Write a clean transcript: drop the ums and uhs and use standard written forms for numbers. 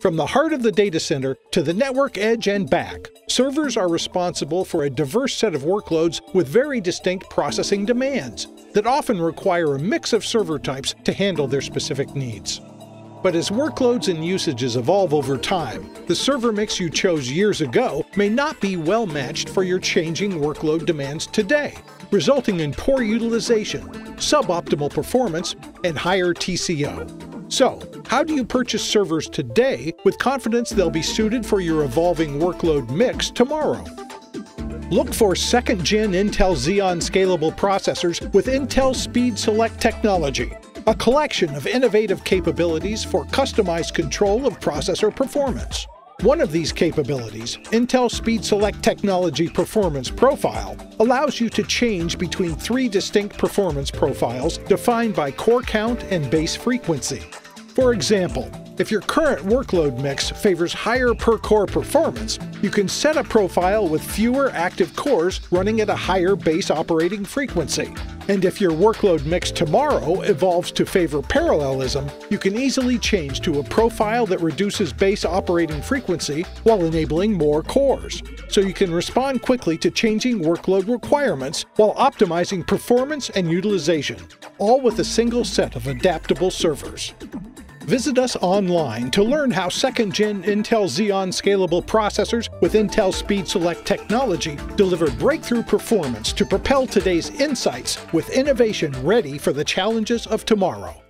From the heart of the data center to the network edge and back, servers are responsible for a diverse set of workloads with very distinct processing demands that often require a mix of server types to handle their specific needs. But as workloads and usages evolve over time, the server mix you chose years ago may not be well matched for your changing workload demands today, resulting in poor utilization, suboptimal performance, and higher TCO. So, how do you purchase servers today with confidence they'll be suited for your evolving workload mix tomorrow? Look for 2nd Gen Intel Xeon Scalable Processors with Intel Speed Select Technology, a collection of innovative capabilities for customized control of processor performance. One of these capabilities, Intel Speed Select Technology Performance Profile, allows you to change between three distinct performance profiles defined by core count and base frequency. For example, if your current workload mix favors higher per-core performance, you can set a profile with fewer active cores running at a higher base operating frequency. And if your workload mix tomorrow evolves to favor parallelism, you can easily change to a profile that reduces base operating frequency while enabling more cores. So you can respond quickly to changing workload requirements while optimizing performance and utilization, all with a single set of adaptable servers. Visit us online to learn how 2nd Gen Intel Xeon Scalable Processors with Intel Speed Select Technology deliver breakthrough performance to propel today's insights with innovation ready for the challenges of tomorrow.